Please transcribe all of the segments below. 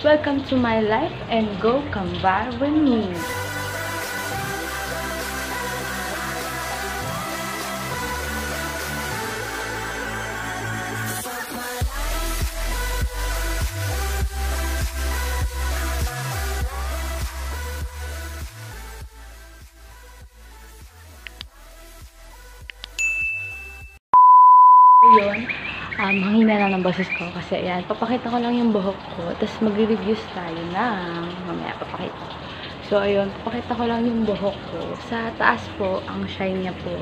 Welcome to my life and go come vibe with me. Mahina na ng boses ko kasi ayan, papakita ko lang yung buhok ko tapos magre-reviews tayo ng mamaya papakita. So ayun, papakita ko lang yung buhok ko. Sa taas po, ang shine niya po.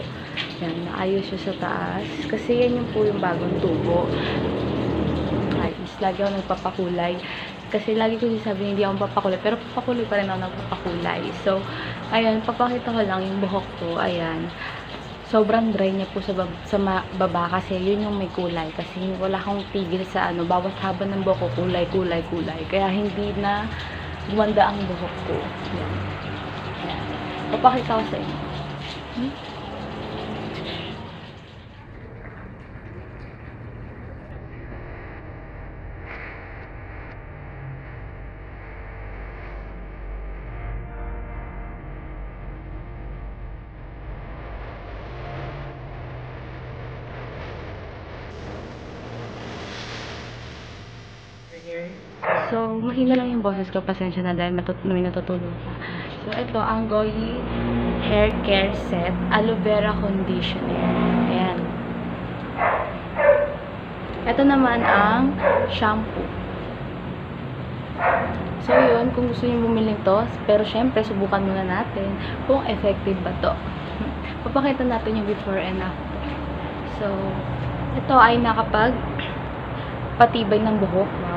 Ayan, naayos siya sa taas kasi yan yung po yung bagong tubo. Ay, mas lagi ako nagpapakulay. Kasi lagi ko sinasabi hindi ako papakulay pero papakulay pa rin ako nagpapakulay. So ayun, papakita ko lang yung buhok ko. Ayan. Sobrang dry niya po sa baba kasi yun yung may kulay kasi wala akong tigil sa ano, bawat haba ng buhok ko kulay kaya hindi na gumanda ang buhok ko. Yan. Yan. Papakita ko sa inyo. So, mahina lang yung boses ko. Pasensya na dahil may natutulog pa. So, ito ang Goyee Hair Care Set Aloe Vera Conditioner. Ayan. Ito naman ang shampoo. So, yun. Kung gusto nyo bumili to, pero syempre, subukan muna natin kung effective ba to. Papakita natin yung before and after. So, ito ay nakapagpatibay ng buhok. Wow.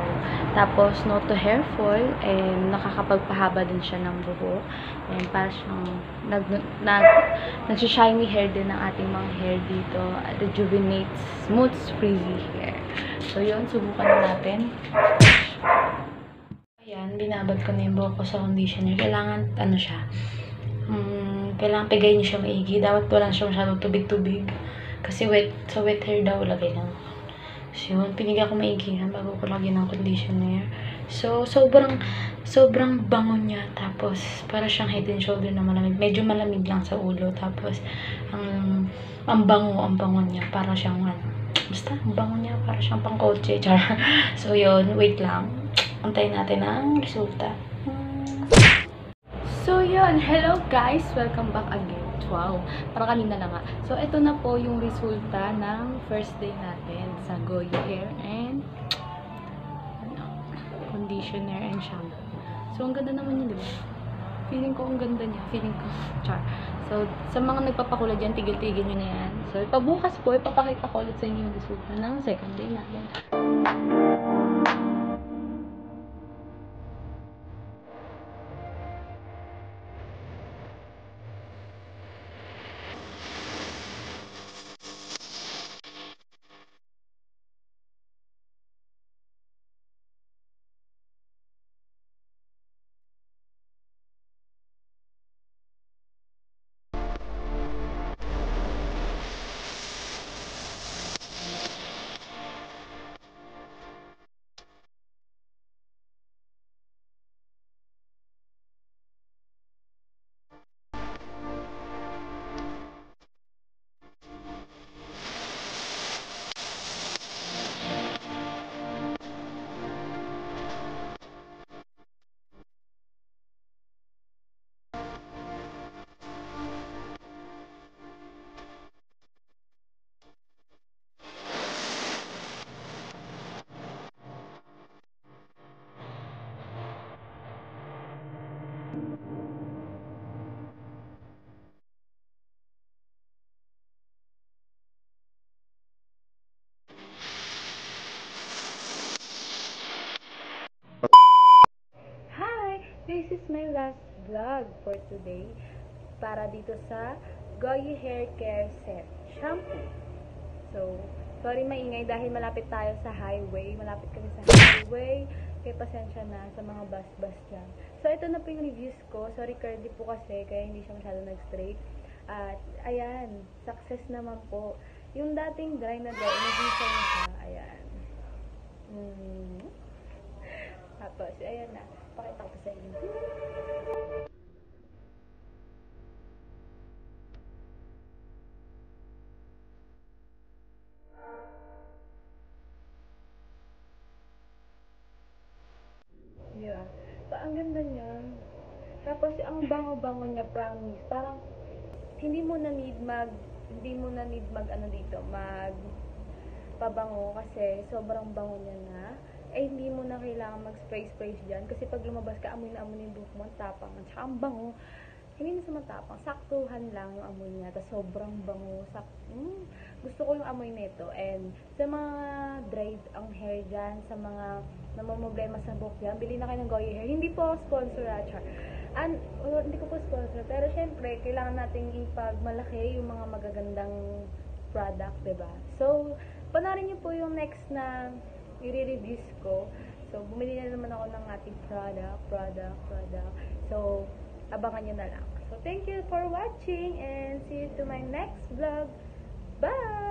Tapos, no to hair fall, and nakakapagpahaba din siya ng buhok. And para siyang nagsishiny hair din ng ating mga hair dito. Rejuvenates, smooths, frizzy hair. So, yun. Subukan natin. Ayan. Binabad ko na yung buhok ko sa conditioner. Kailangan, ano siya, kailangan pigayin niyo siya maigi. Dapat wala siya masyadong tubig-tubig. Kasi wet, sa wet hair daw, lagay lang. So, yun, pinigyan ko maigi yan bago ko lagyan ng conditioner. So, sobrang bango niya. Tapos, para siyang head and shoulder na malamig. Medyo malamig lang sa ulo. Tapos, ang bango niya. Para siyang, basta, ang bango niya. Para siyang pang-kotse. So, yun, wait lang. Antayin natin ang resulta. So, yun. Hello, guys. Welcome back again. Wow, parang kanina na nga. So, ito na po yung resulta ng first day natin sa Goyee Hair and conditioner and shampoo. So, ang ganda naman yun, diba? Feeling ko ang ganda niya. Feeling ko, char. So, sa mga nagpapakulay dyan, tigil-tigil nyo na yan. So, ipabukas po, ipapakita ko ulit sa inyo yung resulta ng second day natin. This is my last vlog for today para dito sa Goyee Hair Care Set Shampoo. So, sorry maingay dahil malapit tayo sa highway. Malapit kami sa highway. Kaya pasensya na sa mga bus-bus lang. So, ito na po yung reviews ko. Sorry, curly po kasi kaya hindi siya masyado nag-straight. At, ayan, success naman po. Yung dating dry na dry, naging siya. Ayan. ko. So, ayan na. Pakita ko sa inyo. Yeah. So, ang ganda niya. Tapos, ang bango-bango niya, promise. Parang, hindi mo na need mag, ano dito, mag pabango kasi sobrang bango niya na. Eh, hindi mo na kailangan mag-spray dyan. Kasi pag lumabas ka, amoy na amoy yung buhok mo, tapang. At saka ang bango. Hindi na sa matapang. Saktuhan lang yung amoy niya. Tapos sobrang bango. Gusto ko yung amoy nito. And sa mga dried ang hair dyan, sa mga namamroblema sa buhok dyan, bili na kayo ng Goyee Hair. Hindi po sponsor at hindi ko po sponsor. Pero syempre, kailangan natin ipagmalaki yung mga magagandang product, diba? So, panarin niyo po yung next na i-reviews ko. So, bumili na naman ako ng ating product. So, abangan nyo na lang. So, thank you for watching and see you to my next vlog. Bye!